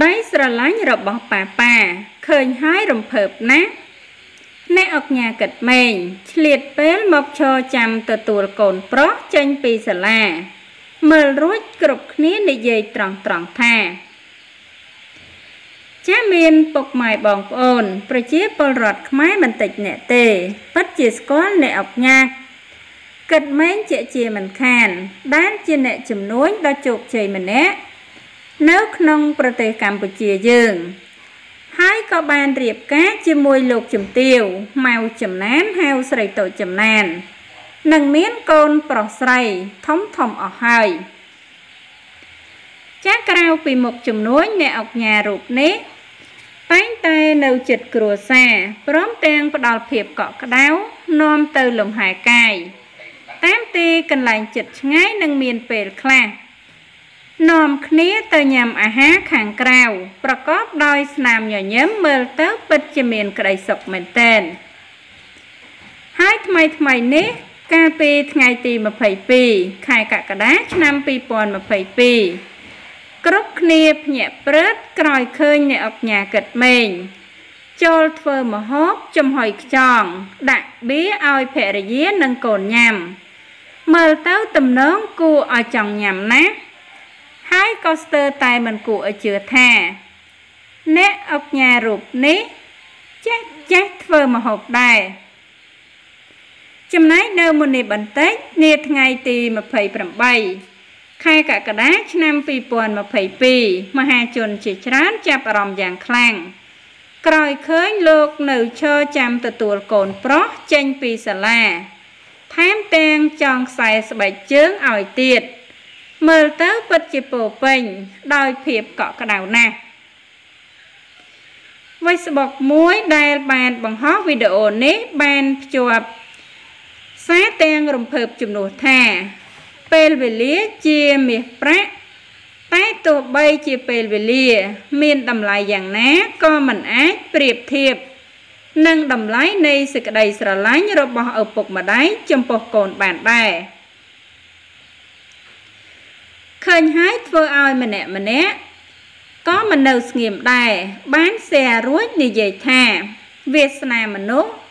Khởi sửa lánh rộng bọc bà, khởi hái rộng phợp nát. Nét ọc nhà kịch mình, liệt bế mọc cho chăm tờ tùl cồn bó chanh bì sửa là. Mờ rút cực ní nì dây trọng trọng thà. Chá miên bọc mài bỏng ồn, bà chế bò rọt khmái mình tịch nẹ tề, bắt chìa có nẹ ọc nhạc. Kịch mến chịa chìa mình khàn, bán chìa nẹ chùm núi đo chụp chìa mình ế. Nếu không bà tế Campuchia dường hãy có bàn riêng cá chì mùi lục chùm tiêu màu chùm nán heo sợi tổ chùm nàn nâng miếng con bỏ sợi thống thống ở hơi chắc rau vì một chùm núi nè ọc nhà rụp nế bánh tay nâu chật cửa xa bóng tên bắt đầu phiệp cọ cọ đáo nôm từ lùng hải cài tám tê cần lành chật ngái nâng miền bèl khla nòm khía tờ nhằm à há kháng krao, bà cóp đôi xàm nhỏ nhóm mơ tớ bật chì miền cây sọc mệnh tên. Hái thmai nế, ca bì ngay tì mà phẩy bì, khai cả cả đá chăm bì bồn mà phẩy bì. Cốc khía nhẹ bớt, còi khơi nhẹ ọc nhà kịch mình. Chôl thơ mà hốp châm hồi chọn, đạc bí oi phẻ rì dế nâng cồn nhằm. Mơ tớ tùm nón cu ở chồng nhằm nát. Hãy subscribe cho kênh Ghiền Mì Gõ để không bỏ lỡ những video hấp dẫn. Mơ tớ bật chìa bộ bình, đôi phiếp cọ cọ đào nè. Với sự bọc muối đài bàn bằng hóa video nế bàn chụp. Xá tên rộng phợp chùm nổ thà. Pêl về lía chìa miệng bạc. Tái tụ bay chìa pêl về lía. Mình đầm lại dạng ná, co mảnh ác, priệp thiệp. Nâng đầm lái này sẽ đầy sả lánh rồi bỏ ở bọc mà đáy chùm bọc cồn bàn đài. Khởi hái thơ ai mà nẹ có mà nâu nghiệm đài bán xe rối như vậy thà Việt Nam mình nốt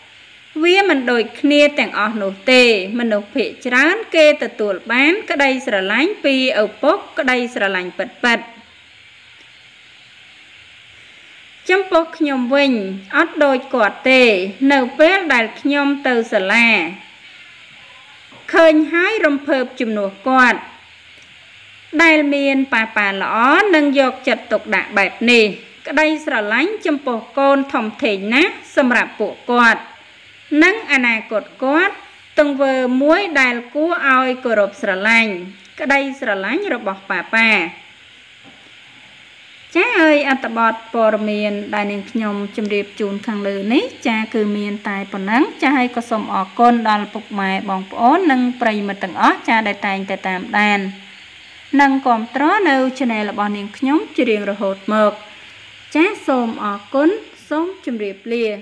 vía mình đổi kia tặng ở nổ tề mình nộp phệ chán kê từ tuổi bán cái đây sẽ là lánh pi ở bốc cái đây sẽ là lành bật bật trong bốc nhom vinh ớt đôi quả tề nâu vết đài nhom từ sờ là khởi hái rầm phợp chùm nổ quạt Đại miền bà lõ nâng dọc chật tục đạ bẹp này. Đây sẽ lánh châm bộ con thông thể nát xâm rạp bộ quạt. Nâng à nà cột quát từng vờ muối đại cú oi cổ rộp sẽ lánh. Đây sẽ lánh rộp bọc bà. Chá ơi ạ tập bọt bò miền đại nền nhông châm điệp chùn khăn lưu ní. Chá cư miền tài bò nắng chá hay có xông ọ con đoàn bục mài bóng bó nâng prây mà tầng ớt chá đại tàn tài tạm đàn. Nâng còn tró nâu cho này là bọn những nhóm chữ riêng rồi hột mực. Chá xôm ọ cún, sống chùm riệp lìa.